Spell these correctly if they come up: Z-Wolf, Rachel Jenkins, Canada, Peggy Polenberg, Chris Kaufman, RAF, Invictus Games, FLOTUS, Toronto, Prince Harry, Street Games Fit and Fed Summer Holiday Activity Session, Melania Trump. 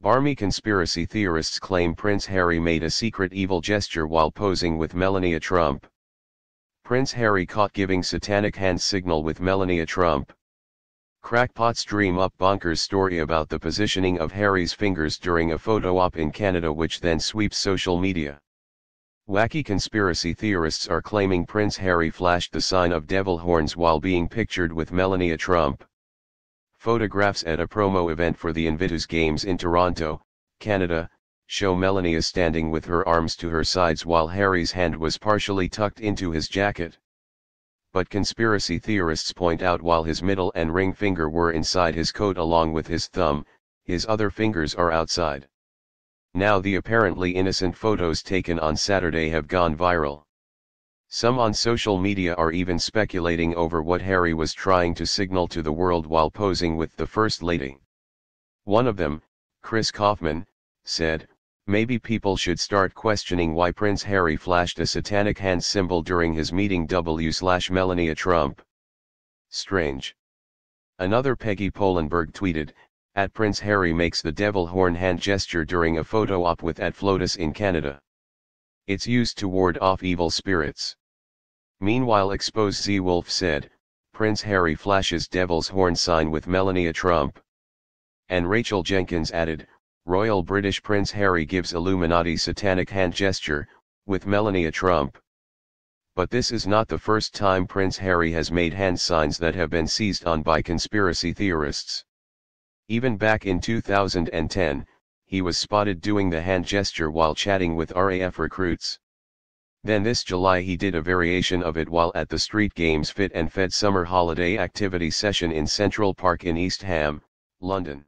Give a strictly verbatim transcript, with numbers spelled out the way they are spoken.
Barmy conspiracy theorists claim Prince Harry made a secret evil gesture while posing with Melania Trump. Prince Harry caught giving satanic hand signal with Melania Trump. Crackpots dream up bonkers story about the positioning of Harry's fingers during a photo op in Canada, which then sweeps social media. Wacky conspiracy theorists are claiming Prince Harry flashed the sign of devil horns while being pictured with Melania Trump. Photographs at a promo event for the Invictus Games in Toronto, Canada, show Melania standing with her arms to her sides while Harry's hand was partially tucked into his jacket. But conspiracy theorists point out while his middle and ring finger were inside his coat along with his thumb, his other fingers are outside. Now the apparently innocent photos taken on Saturday have gone viral. Some on social media are even speculating over what Harry was trying to signal to the world while posing with the First Lady. One of them, Chris Kaufman, said, "Maybe people should start questioning why Prince Harry flashed a satanic hand symbol during his meeting with Melania Trump. Strange." Another, Peggy Polenberg, tweeted, at Prince Harry makes the devil horn hand gesture during a photo op with at FLOTUS in Canada. It's used to ward off evil spirits. Meanwhile, exposed Z-Wolf said, Prince Harry flashes devil's horn sign with Melania Trump. And Rachel Jenkins added, Royal British Prince Harry gives Illuminati satanic hand gesture, with Melania Trump. But this is not the first time Prince Harry has made hand signs that have been seized on by conspiracy theorists. Even back in two thousand ten, he was spotted doing the hand gesture while chatting with R A F recruits. Then this July he did a variation of it while at the Street Games Fit and Fed Summer Holiday Activity Session in Central Park in East Ham, London.